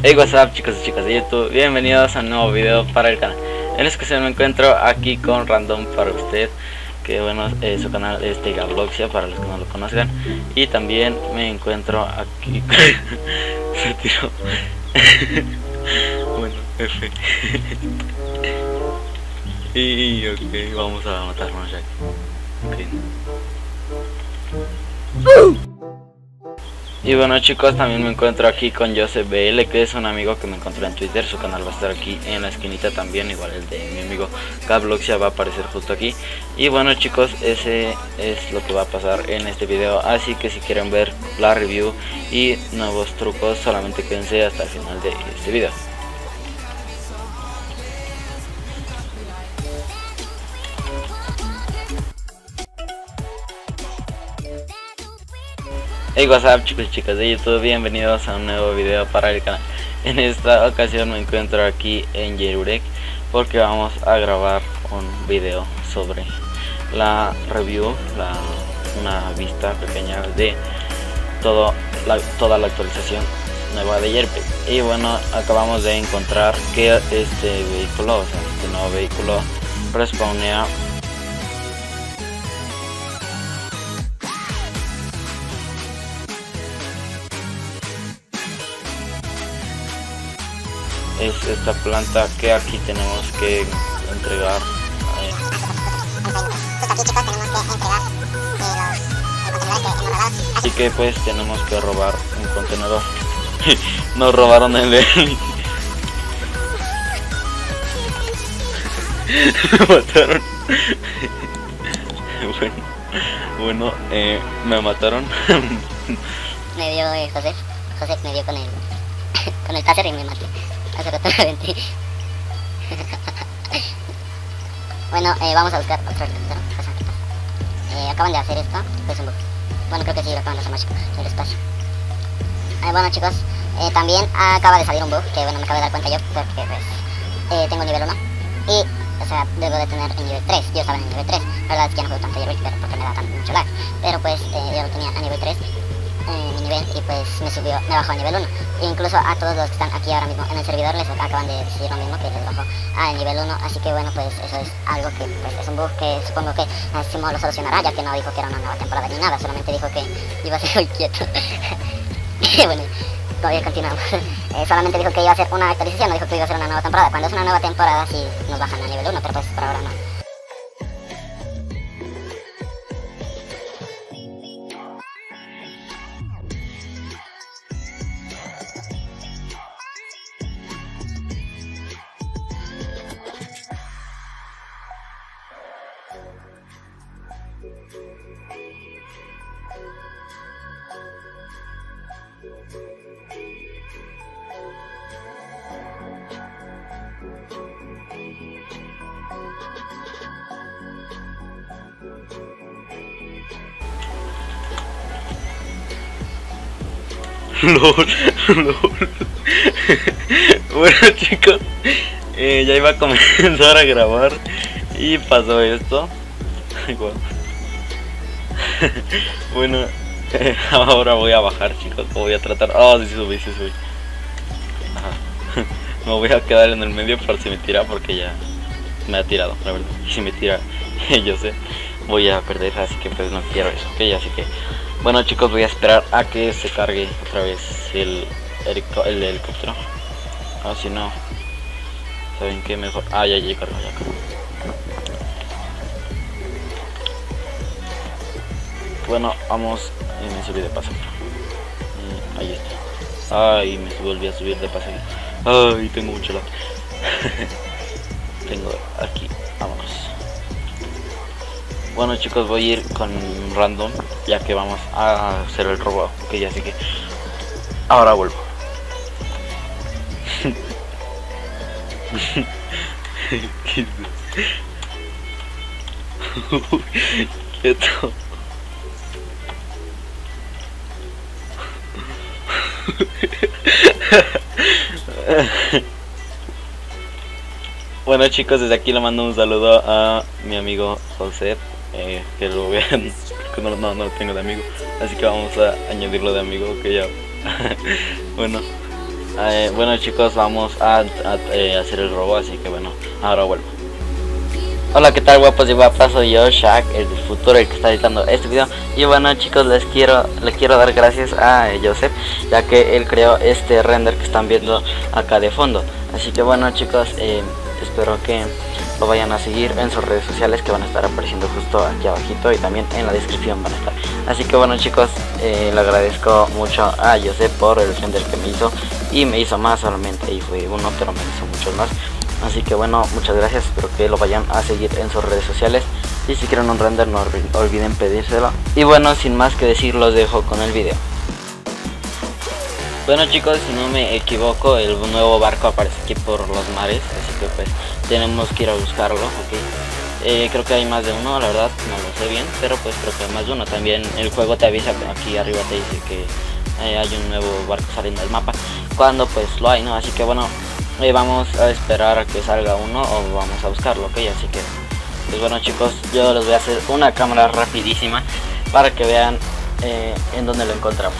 Hey, what's up, chicos y chicas de YouTube, bienvenidos a un nuevo video para el canal. En esta ocasión me encuentro aquí con Random para usted, que bueno, su canal es Tigabloxia para los que no lo conozcan. Y también me encuentro aquí se tiró bueno, F y ok, vamos a matarnos ya. Okay. Y bueno, chicos, también me encuentro aquí con ItsJosephBL, que es un amigo que me encontré en Twitter. Su canal va a estar aquí en la esquinita también, igual el de mi amigo Gabluxia va a aparecer justo aquí. Y bueno, chicos, ese es lo que va a pasar en este video, así que si quieren ver la review y nuevos trucos, solamente quédense hasta el final de este video. Hey, what's up, chicos y chicas de YouTube, bienvenidos a un nuevo video para el canal. En esta ocasión me encuentro aquí en Yerurek porque vamos a grabar un video sobre la review, una vista pequeña de toda la actualización nueva de Yerpe. Y bueno, acabamos de encontrar que este nuevo vehículo respawnea es esta planta que aquí tenemos que entregar. Así que pues tenemos que robar un contenedor. Nos robaron el de él. Me mataron. bueno, me mataron. Me dio José me dio con el taser y me maté. Hace rato me aventé. Bueno, vamos a buscar otra cosa. Acaban de hacer esto, pues un bug. Bueno, creo que sí, lo acaban de hacer más el espacio. Bueno, chicos, también acaba de salir un bug, que bueno, me acabo de dar cuenta yo, porque pues tengo nivel 1. Y, o sea, debo de tener el nivel 3, yo estaba en el nivel 3. La verdad es que ya no juego tanto Jailbreak, pero porque me da tan mucho lag. Pero pues, yo lo tenía a nivel 3. Mi nivel, y pues me bajó al nivel 1. E incluso a todos los que están aquí ahora mismo en el servidor les acaban de decir lo mismo, que les bajó al nivel 1. Así que bueno, pues eso es algo que pues, es un bug que supongo que Simo lo solucionará, ya que no dijo que era una nueva temporada ni nada, solamente dijo que iba a ser muy quieto. Bueno, todavía continuamos. Solamente dijo que iba a ser una actualización, no dijo que iba a ser una nueva temporada. Cuando es una nueva temporada sí nos bajan al nivel 1, pero pues por ahora no. LOL. Bueno, chicos, ya iba a comenzar a grabar y pasó esto. Bueno, ahora voy a bajar, chicos. Voy a tratar. Oh, sí subí. Ajá. Me voy a quedar en el medio por si me tira, porque ya me ha tirado, la verdad. Si me tira, yo sé, voy a perder, así que pues no quiero eso, ok. Así que bueno, chicos, voy a esperar a que se cargue otra vez el helicóptero. Ah, si no, ¿saben qué? Mejor. Ah, ya cargo. Bueno, vamos. Y me subí de paso. Ahí está. Ay, me volví a subir de paso. Ay, tengo mucho lag. Tengo aquí. Vámonos. Bueno, chicos, voy a ir con Random, ya que vamos a hacer el robo. Ok, ya, así que ahora vuelvo. Quieto. Bueno, chicos, desde aquí le mando un saludo a mi amigo Solset, que lo vean, no lo tengo de amigo, así que vamos a añadirlo de amigo, que ya. Bueno, Bueno chicos, vamos a hacer el robo, así que bueno, ahora vuelvo. Hola, ¿qué tal guapos y guapas? Soy yo, Shaq, el del futuro, el que está editando este video. Y bueno chicos, les quiero dar gracias a Joseph, ya que él creó este render que están viendo acá de fondo. Así que bueno chicos, espero que lo vayan a seguir en sus redes sociales, que van a estar apareciendo justo aquí abajito, y también en la descripción van a estar. Así que bueno chicos, le agradezco mucho a Joseph por el render que me hizo. Y me hizo más, solamente ahí fue uno, pero me hizo muchos más. Así que bueno, muchas gracias, espero que lo vayan a seguir en sus redes sociales. Y si quieren un render, no olviden pedírselo. Y bueno, sin más que decir, los dejo con el video. Bueno chicos, si no me equivoco, el nuevo barco aparece aquí por los mares, así que pues tenemos que ir a buscarlo, okay. Creo que hay más de uno, la verdad no lo sé bien, pero pues creo que hay más de uno. También el juego te avisa, aquí arriba te dice que hay un nuevo barco saliendo del mapa, cuando pues lo hay, ¿no? Así que bueno, vamos a esperar a que salga uno o vamos a buscarlo, ok. Así que pues bueno chicos, yo les voy a hacer una cámara rapidísima para que vean en dónde lo encontramos.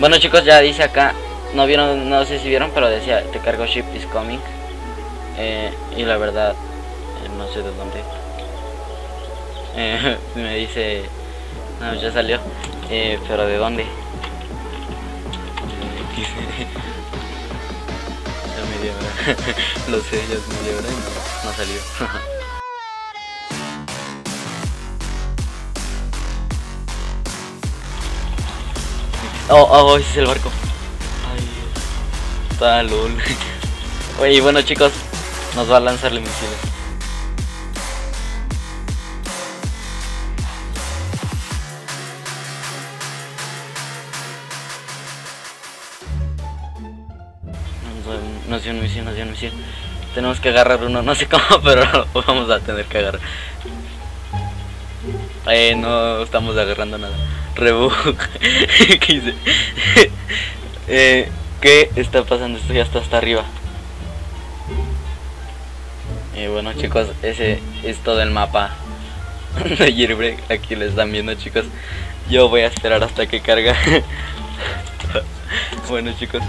Bueno chicos, ya dice acá, no vieron, no sé si vieron, pero decía te cargo, ship is coming, y la verdad no sé de dónde, me dice no, ya salió, pero de dónde ya media hora lo sé, ya es media hora y no salió. Oh, ese es el barco. Ay, está lol. Oye, bueno chicos, nos va a lanzar los misiles. Nos dio un misil, nos dio un misil. Tenemos que agarrar uno, no sé cómo, pero lo vamos a tener que agarrar. No estamos agarrando nada. Rebug. ¿Qué hice? ¿Qué está pasando? Esto ya está hasta arriba. Bueno chicos, ese es todo el mapa de Jailbreak. Aquí lo están viendo chicos. Yo voy a esperar hasta que carga. Bueno chicos,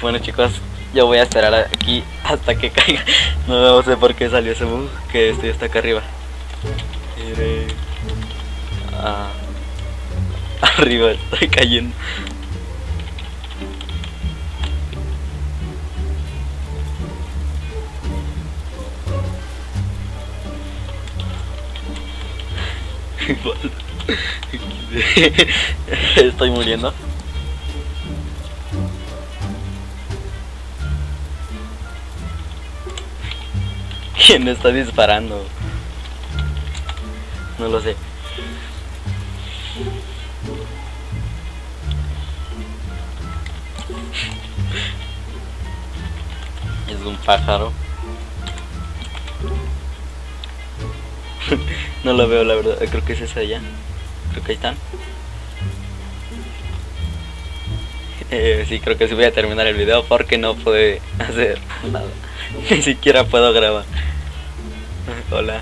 bueno chicos, yo voy a esperar aquí hasta que caiga. No sé por qué salió ese bug, que estoy hasta acá arriba. Arriba estoy cayendo. Estoy muriendo. ¿Quién está disparando? No lo sé. Es un pájaro. No lo veo, la verdad. Creo que es esa de allá. Creo que ahí están. Sí, creo que sí voy a terminar el video porque no pude hacer nada. Ni siquiera puedo grabar. Hola,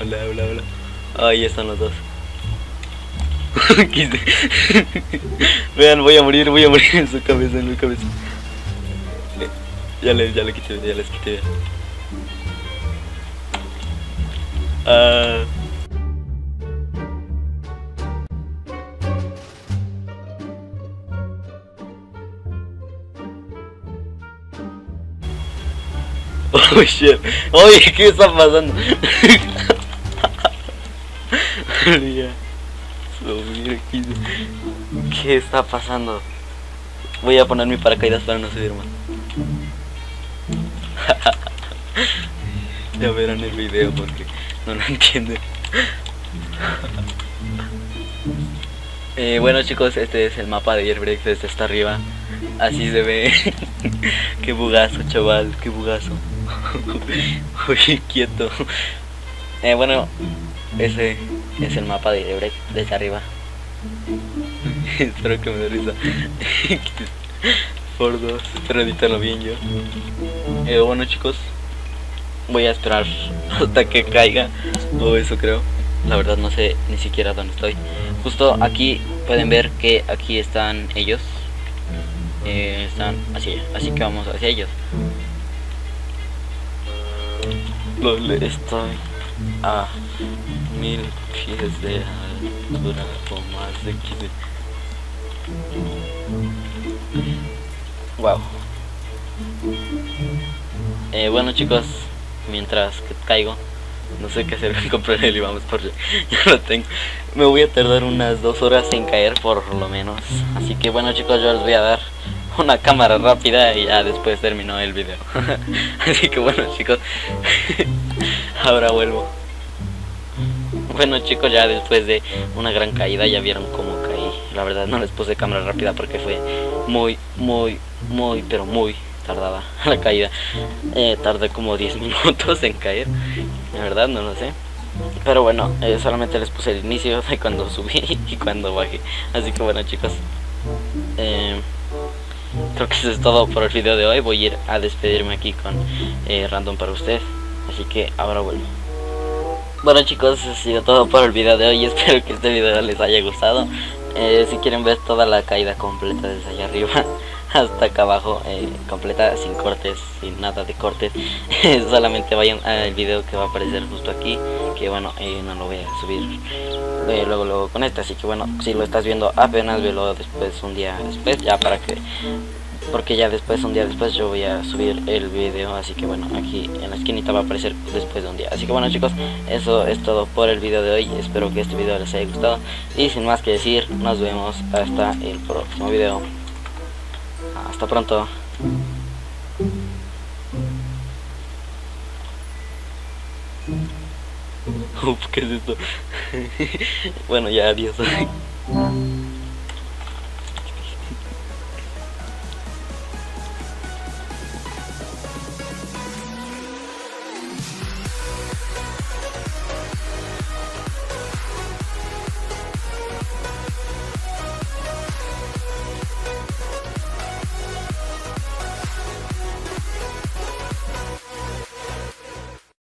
hola, hola, hola. Ahí están los dos. Vean, voy a morir en su cabeza, en mi cabeza. Ya le quité, ya les quité. Oh shit. Oye, ¿qué está pasando? ¿Qué está pasando? Voy a poner mi paracaídas para no subir más. Ya verán el video porque no lo entienden. Bueno chicos, este es el mapa de Jailbreak desde hasta arriba. Así se ve. Qué bugazo, chaval, qué bugazo. Uy, quieto. Bueno, ese es el mapa de Jailbreak desde arriba. Espero que me dé risa. Por dos, espero editarlo bien yo. Bueno chicos, voy a esperar hasta que caiga. O eso creo. La verdad no sé ni siquiera dónde estoy. Justo aquí pueden ver que aquí están ellos. Están así que vamos hacia ellos. ¿Dónde estoy? A 1000 pies de altura o más de 15. Wow. Bueno chicos, mientras que caigo, no sé qué hacer, comprar él y vamos por él. Yo lo tengo. Me voy a tardar unas 2 horas en caer por lo menos. Así que bueno chicos, yo les voy a dar una cámara rápida y ya después terminó el video. Así que bueno chicos, ahora vuelvo. Bueno chicos, ya después de una gran caída ya vieron cómo caí. La verdad no les puse cámara rápida porque fue muy pero muy tardada la caída. Tardé como 10 minutos en caer. La verdad no lo sé. Pero bueno, solamente les puse el inicio de cuando subí y cuando bajé. Así que bueno chicos, creo que eso es todo por el video de hoy. Voy a ir a despedirme aquí con Random para usted. Así que ahora vuelvo. Bueno chicos, eso ha sido todo por el video de hoy. Espero que este video les haya gustado. Si quieren ver toda la caída completa desde allá arriba hasta acá abajo, completa, sin cortes, sin nada de cortes, solamente vayan al video que va a aparecer justo aquí, que bueno, no lo voy a subir luego con este, así que bueno, si lo estás viendo apenas, velo después, un día después, ya para que, porque ya después, un día después yo voy a subir el video, así que bueno, aquí en la esquinita va a aparecer después de un día, así que bueno chicos, eso es todo por el video de hoy, espero que este video les haya gustado, y sin más que decir, nos vemos hasta el próximo video. Hasta pronto. Uf, ¿qué es esto? Bueno, ya, adiós.